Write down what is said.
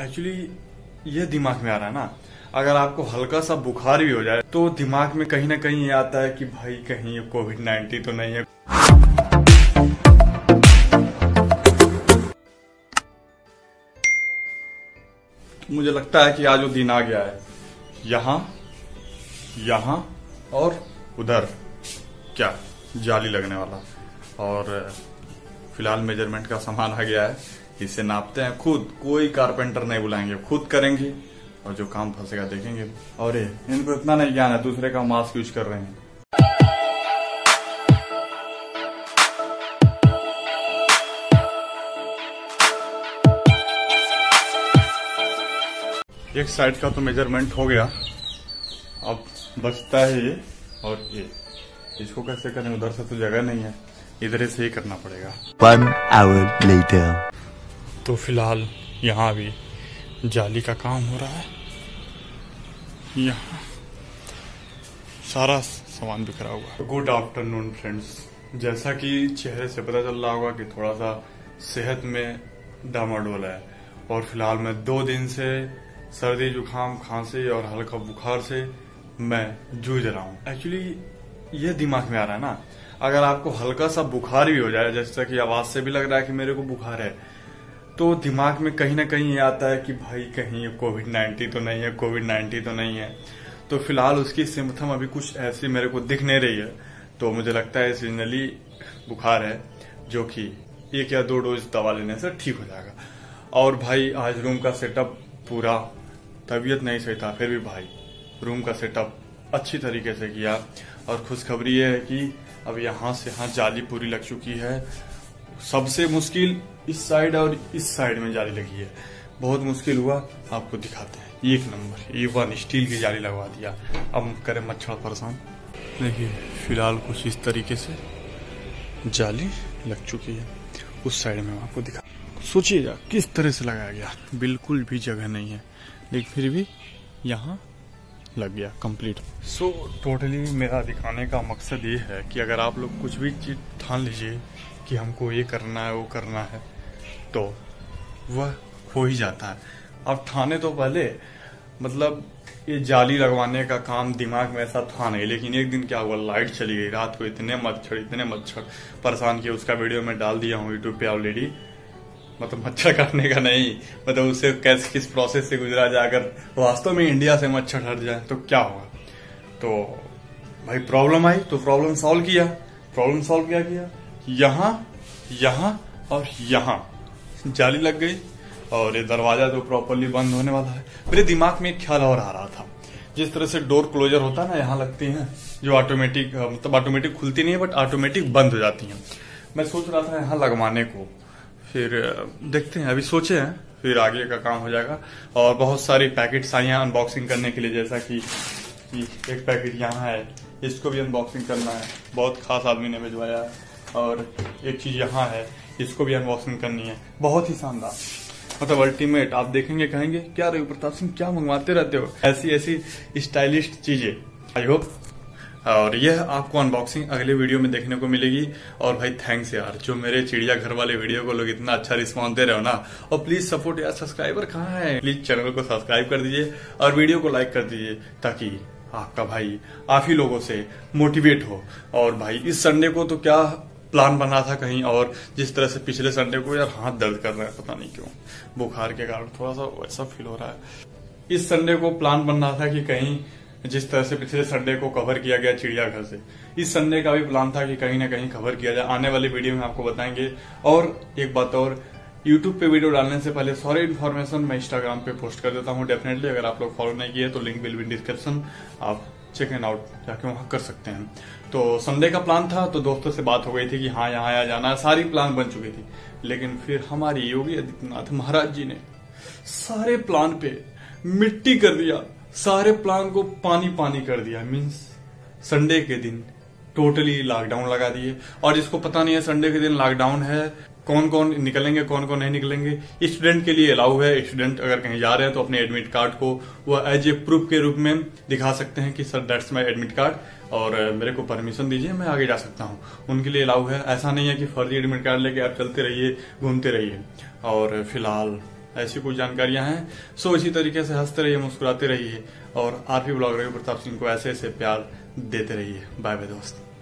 Actually ये दिमाग में आ रहा है ना, अगर आपको हल्का सा बुखार भी हो जाए तो दिमाग में कहीं ना कहीं ये आता है कि भाई कहीं कोविड-19 तो नहीं है। मुझे लगता है कि आज वो दिन आ गया है, यहाँ और उधर क्या जाली लगने वाला, और फिलहाल मेजरमेंट का सामान आ गया है, इसे नापते हैं खुद, कोई कारपेंटर नहीं बुलाएंगे, खुद करेंगे और जो काम फंसेगा देखेंगे। और ये इनको इतना नहीं ज्ञान है, दूसरे का मास्क यूज कर रहे हैं। एक साइड का तो मेजरमेंट हो गया, अब बचता है ये और ये, इसको कैसे करें, उधर से तो जगह नहीं है, इधर से ही करना पड़ेगा। 1 hour later। तो फिलहाल यहाँ भी जाली का काम हो रहा है, यहाँ सारा सामान बिखरा हुआ है। गुड आफ्टरनून फ्रेंड्स, जैसा कि चेहरे से पता चल रहा होगा कि थोड़ा सा सेहत में डामाडोल है, और फिलहाल मैं 2 दिन से सर्दी जुकाम खांसी और हल्का बुखार से मैं जूझ रहा हूँ। एक्चुअली ये दिमाग में आ रहा है ना, अगर आपको हल्का सा बुखार भी हो जाए, जैसा कि आवाज से भी लग रहा है कि मेरे को बुखार है, तो दिमाग में कहीं ना कहीं ये आता है कि भाई कहीं कोविड-19 तो नहीं है। तो फिलहाल उसकी सिम्पथम अभी कुछ ऐसी मेरे को दिख नहीं रही है, तो मुझे लगता है सीजनली बुखार है, जो कि 1 या 2 डोज दवा लेने से ठीक हो जाएगा। और भाई आज रूम का सेटअप पूरा, तबीयत नहीं सही था फिर भी भाई रूम का सेटअप अच्छी तरीके से किया, और खुशखबरी ये है कि अब यहाँ से यहाँ जाली पूरी लग चुकी है। सबसे मुश्किल इस साइड और इस साइड में जाली लगी है, बहुत मुश्किल हुआ, आपको दिखाते हैं। 1 नंबर A1 स्टील की जाली लगवा दिया, अब करें मच्छर परेशान। देखिए फिलहाल कुछ इस तरीके से जाली लग चुकी है, उस साइड में आपको दिखा, सोचिएगा किस तरह से लगाया गया, बिल्कुल भी जगह नहीं है, लेकिन फिर भी यहाँ लग गया कंप्लीट। सो टोटली मेरा दिखाने का मकसद ये है कि अगर आप लोग कुछ भी चीज़ ठान लीजिए कि हमको ये करना है वो करना है, तो वह हो ही जाता है। आप ठाने तो पहले, मतलब ये जाली लगवाने का काम दिमाग में ऐसा था नहीं, लेकिन एक दिन क्या हुआ, लाइट चली गई रात को, इतने मच्छर परेशान किए, उसका वीडियो मैं डाल दिया हूँ यूट्यूब पर ऑलरेडी। मतलब मच्छर काटने का नहीं, मतलब उसे कैसे किस प्रोसेस से गुजरा जाए, अगर वास्तव में इंडिया से मच्छर हट जाए तो क्या होगा। तो भाई प्रॉब्लम आई तो प्रॉब्लम सॉल्व किया। यहाँ और यहाँ जाली लग गई, और ये दरवाजा तो प्रॉपरली बंद होने वाला है। मेरे दिमाग में एक ख्याल और आ रहा था, जिस तरह से डोर क्लोजर होता है ना, यहाँ लगती है जो ऑटोमेटिक, मतलब ऑटोमेटिक खुलती नहीं है बट ऑटोमेटिक बंद हो जाती है, मैं सोच रहा था यहाँ लगवाने को, फिर देखते हैं, अभी सोचे हैं, फिर आगे का काम हो जाएगा। और बहुत सारे पैकेट्स आए हैं अनबॉक्सिंग करने के लिए, जैसा कि एक पैकेट यहाँ है, इसको भी अनबॉक्सिंग करना है, बहुत खास आदमी ने भिजवाया, और एक चीज़ यहाँ है, इसको भी अनबॉक्सिंग करनी है। बहुत ही शानदार, मतलब अल्टीमेट, आप देखेंगे कहेंगे क्या रवि प्रताप सिंह क्या मंगवाते रहते हो, ऐसी ऐसी स्टाइलिश चीज़ें। आई होप, और यह आपको अनबॉक्सिंग अगले वीडियो में देखने को मिलेगी। और भाई थैंक्स यार, जो मेरे चिड़िया घर वाले वीडियो को लोग इतना अच्छा रिस्पॉन्स दे रहे हो ना, और प्लीज सपोर्ट यार, सब्सक्राइबर कहाँ है, प्लीज चैनल को सब्सक्राइब कर दीजिए और वीडियो को लाइक कर दीजिए, ताकि आपका भाई आप ही लोगों से मोटिवेट हो। और भाई इस संडे को तो क्या प्लान बना था कहीं, और जिस तरह से पिछले संडे को यार हाथ दर्द कर रहा है, पता नहीं क्यों, बुखार के कारण थोड़ा सा वैसा फील हो रहा है। इस संडे को प्लान बन रहा था कि कहीं, जिस तरह से पिछले संडे को कवर किया गया चिड़ियाघर से, इस संडे का भी प्लान था कि कहीं ना कहीं कवर किया जाए, आने वाले वीडियो में आपको बताएंगे। और एक बात और, YouTube पे वीडियो डालने से पहले सारी इन्फॉर्मेशन मैं Instagram पे पोस्ट कर देता हूँ डेफिनेटली, अगर आप लोग फॉलो नहीं किए तो लिंक विल बी डिस्क्रिप्शन, आप चेक एंड आउट जाके वहाँ कर सकते हैं। तो संडे का प्लान था, तो दोस्तों से बात हो गई थी कि हाँ यहाँ जाना, सारी प्लान बन चुकी थी, लेकिन फिर हमारे योगी आदित्यनाथ महाराज जी ने सारे प्लान पे मिट्टी कर दिया, सारे प्लान को पानी पानी कर दिया। मीन्स संडे के दिन टोटली लॉकडाउन लगा दिए, और जिसको पता नहीं है संडे के दिन लॉकडाउन है, कौन कौन निकलेंगे कौन कौन नहीं निकलेंगे। स्टूडेंट के लिए अलाउ है, स्टूडेंट अगर कहीं जा रहे हैं तो अपने एडमिट कार्ड को वह एज ए प्रूफ के रूप में दिखा सकते हैं कि sir that's my admit card, और मेरे को परमिशन दीजिए मैं आगे जा सकता हूँ, उनके लिए अलाउ है। ऐसा नहीं है कि फर्जी एडमिट कार्ड लेके आप चलते रहिए घूमते रहिए। और फिलहाल ऐसी कुछ जानकारियां हैं। सो इसी तरीके से हंसते रहिए, मुस्कुराते रहिए और आरपी ब्लॉगर रवि प्रताप सिंह को ऐसे ऐसे प्यार देते रहिए। बाय बाय दोस्त।